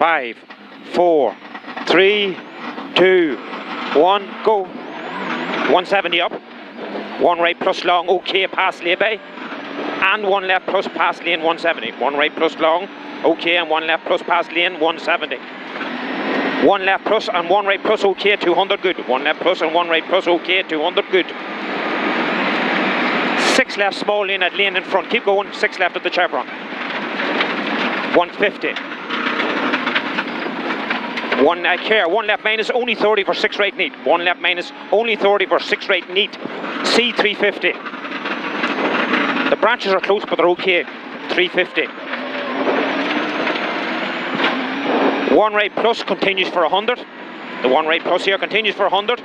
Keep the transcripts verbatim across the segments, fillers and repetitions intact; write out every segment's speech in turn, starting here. five, four, three, two, one, go. one seventy up. One right plus long, okay, past Lebe. And one left plus past lane, one seventy. One right plus long, okay, and one left plus past lane, one seventy. One left plus and one right plus, okay, two hundred, good. One left plus and one right plus, okay, two hundred, good. Six left, small lane at lane in front. Keep going, six left at the chevron. one fifty. One left here, one left minus, only thirty for six right neat. One left minus, only thirty for six right neat. C three fifty. The branches are close, but they're okay. three fifty. One right plus continues for one hundred. The one right plus here continues for one hundred.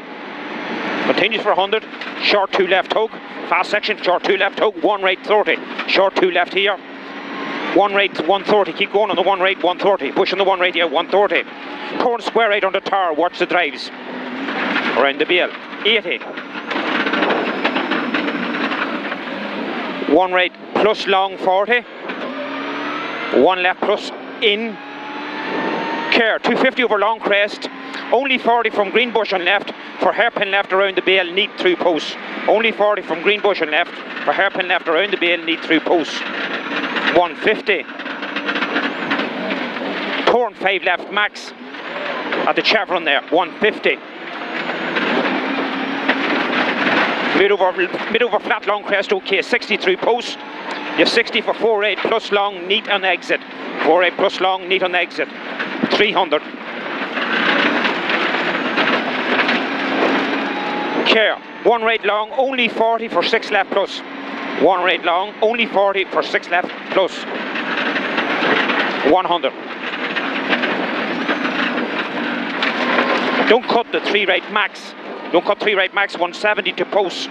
Continues for one hundred. Short two left hook. Fast section. Short two left hook. One right thirty. Short two left here. One right one thirty. Keep going on the one right one thirty. Push on the one right here. one thirty. Corn square right on the tar. Watch the drives. Around the bale. eighty. One right plus long forty. One left plus in. Care two fifty over long crest. Only forty from Greenbush on left for hairpin left around the bale, neat through post. Only forty from Greenbush on left for hairpin left around the bale, neat through post. one fifty. Corn five left max at the chevron there. one fifty. Mid over, mid over flat long crest, okay, sixty through post. You're sixty for four eight plus long, neat on exit. four eight plus long, neat on exit. three hundred. Care, one right long, only forty for six left plus. One right long, only forty for six left plus. one hundred. Don't cut the three right max. Don't cut three right max, one seventy to post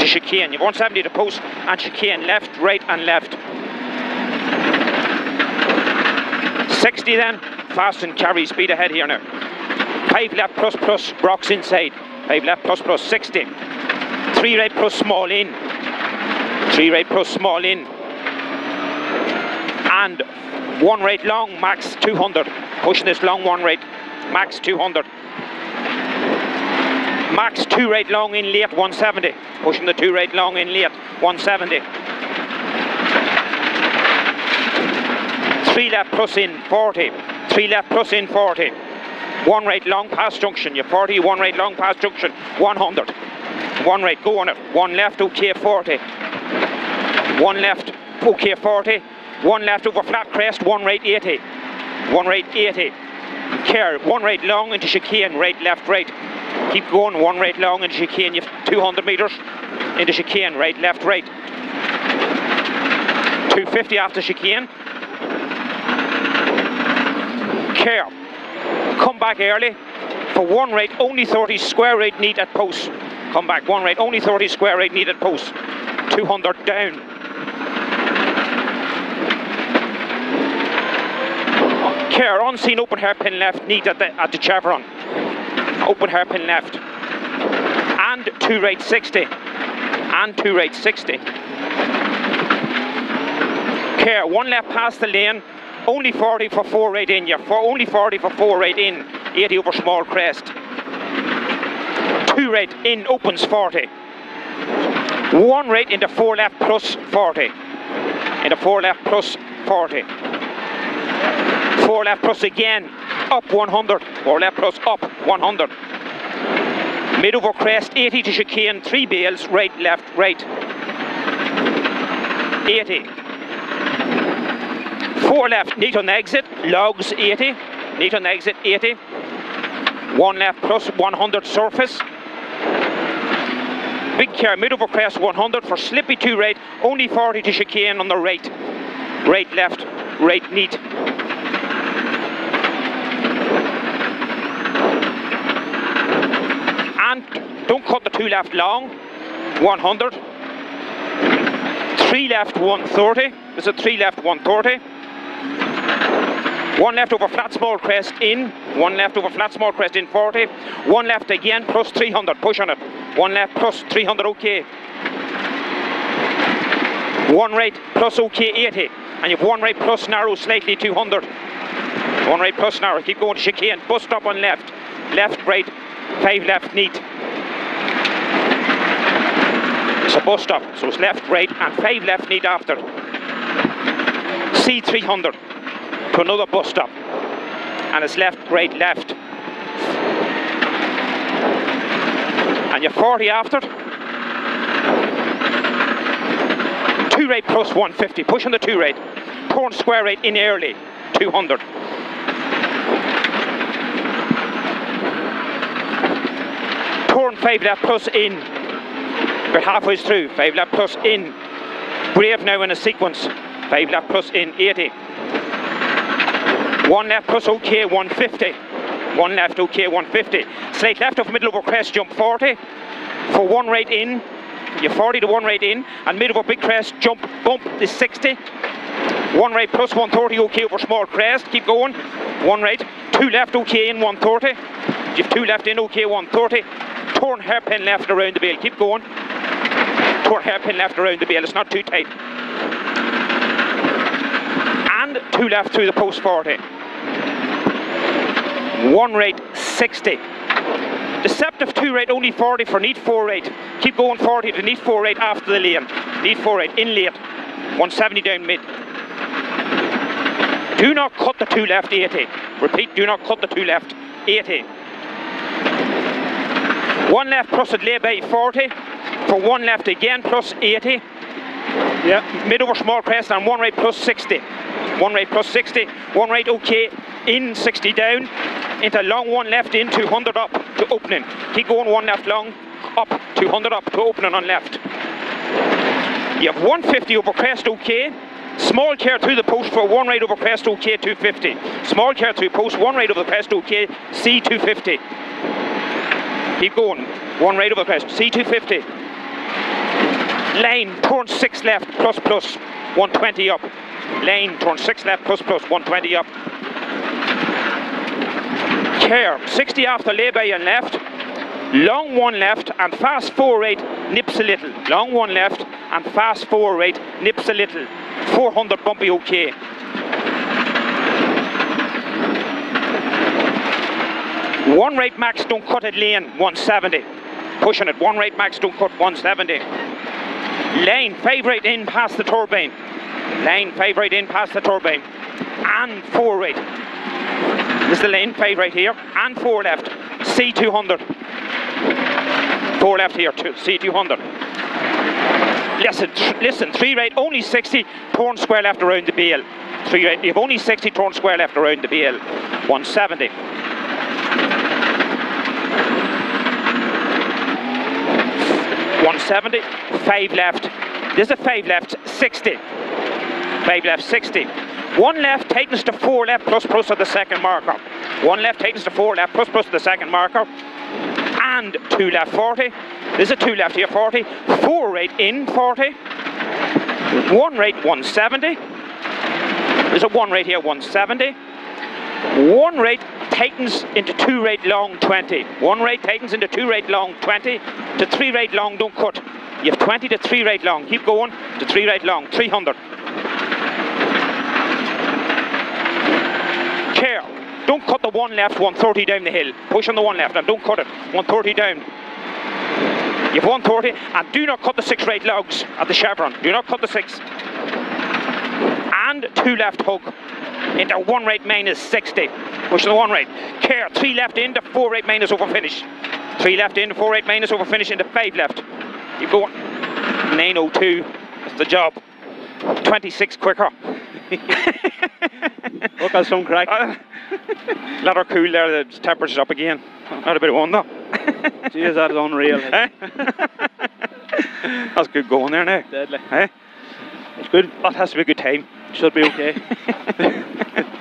to chicane. You've one seventy to post and chicane left, right and left. sixty then, fast and carry speed ahead here now. five left plus plus, rocks inside. five left plus plus, sixty. three right plus small in. three right plus small in. And one right long, max two hundred. Pushing this long one right, max two hundred. Max two right long in late, one seventy. Pushing the two right long in late, one seventy. Three left plus in, forty. Three left plus in, forty. One right long past junction, you're forty. One right long past junction, one hundred. One right, go on it. One left, okay, forty. One left, okay, forty. One left over flat crest, one right, eighty. One right, eighty. Care, one right long into chicane, right, left, right. Keep going, one right long into chicane, you have two hundred metres into chicane, right, left, right. two fifty after chicane. Care, come back early, for one right, only thirty, square right, neat at post. Come back, one right, only thirty, square right, neat at post. two hundred down. Care, unseen, open hairpin left, neat at the, at the chevron. Open hairpin left and two right sixty and two right sixty. Care, one left past the lane, only forty for four right in. You're for only forty for four right in. eighty over small crest. Two right in opens forty. One right into four left plus forty. Into four left plus forty. Four left plus again. Up one hundred, or left plus up one hundred. Mid over crest, eighty to chicane, three bales, right, left, right. eighty. Four left, neat on exit, logs eighty, neat on exit eighty. One left plus one hundred surface. Big care, mid over crest one hundred for slippy two right, only forty to chicane on the right. Right, left, right, neat. Don't cut the two left long, one hundred. Three left, one thirty. This is three left, one thirty. One left over flat small crest in. One left over flat small crest in, forty. One left again, plus three hundred. Push on it. One left, plus three hundred, okay. One right, plus okay, eighty. And you've one right, plus narrow, slightly, two hundred. One right, plus now. Keep going to chicane. Bus stop on left. Left, right. Five left, neat. It's a bus stop. So it's left, right, and five left, neat after. C three hundred to another bus stop. And it's left, right, left. And you're forty after. Two right plus one fifty. Push on the two right. Turn square right in early. two hundred. Turn five left plus in. We're halfway through. Five left plus in. Brave now in a sequence. Five left plus in. eighty. One left plus OK. one fifty. One left OK. one fifty. Slight left of middle over crest. Jump forty. For one right in. You're forty to one right in, and mid over big crest, jump, bump is sixty. One right plus one thirty, OK over small crest, keep going. One right, two left, OK in one thirty. You have two left in, OK one thirty. Turn hairpin left around the bale, keep going. Turn hairpin left around the bale, it's not too tight. And two left through the post forty. One right, sixty. Deceptive two right, only forty for neat four right. Keep going forty to neat four right after the lane. Neat four right, in late. one seventy down mid. Do not cut the two left, eighty. Repeat, do not cut the two left, eighty. One left plus it lay by forty. For one left again, plus eighty. Yeah. Mid over small crest and one right plus sixty. One right plus sixty. One right, okay. In sixty down. Into long one left in, two hundred up to opening. Keep going one left long, up, two hundred up to opening on left. You have one fifty over crest, OK. Small care through the post for one right over crest, OK, two fifty. Small care through post, one right over the crest, OK, C, two fifty. Keep going, one right over crest, C, two fifty. Lane, turn six left, plus, plus, one twenty up. Lane, turn six left, plus, plus, one twenty up. Care, sixty after lay by and left, long one left and fast four right nips a little. Long one left and fast four right nips a little. four hundred bumpy OK. One right max don't cut at lane one seventy. Pushing it, one right max don't cut one seventy. Lane five right in past the turbine. Lane five right in past the turbine and four right. This is the lane, five right here, and four left, C two hundred. Four left here, two, C two hundred. Listen, th listen, three right, only sixty, turn square left around the bale. Three right, you have only sixty, turn square left around the bale. one seventy. one seventy, five left. This is a five left, sixty. Five left, sixty. One left tightens to four left plus plus at the second marker. One left tightens to four left plus plus at the second marker. And two left forty. There's a two left here forty. Four right in forty. One right one seventy. There's a one right here one seventy. One right tightens into two right long twenty. One right tightens into two right long twenty. To three right long don't cut. You have twenty to three right long. Keep going to three right long. three hundred. Care. Don't cut the one left, one thirty down the hill. Push on the one left and don't cut it. one thirty down. You have one thirty and do not cut the six right logs at the chevron. Do not cut the six. And two left hug into one right minus sixty. Push on the one right. Care. Three left into four right minus over finish. Three left into four right minus over finish into five left. You go on. nine oh two. That's the job. twenty-six quicker. Look at some crack. Uh, let her cool there, the temperature's up again. Not a bit of one though. Jeez, that is unreal. Eh? That's good going there now. Deadly. Eh? It's good. That has to be a good time. Should be okay.